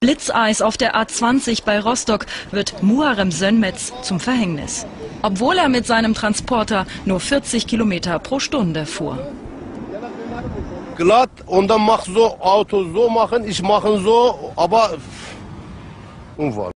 Blitzeis auf der A20 bei Rostock wird Muarem Sönmez zum Verhängnis, obwohl er mit seinem Transporter nur 40 Kilometer pro Stunde fuhr. Glatt und dann mach so, Auto so machen, ich mache so, aber unwahr.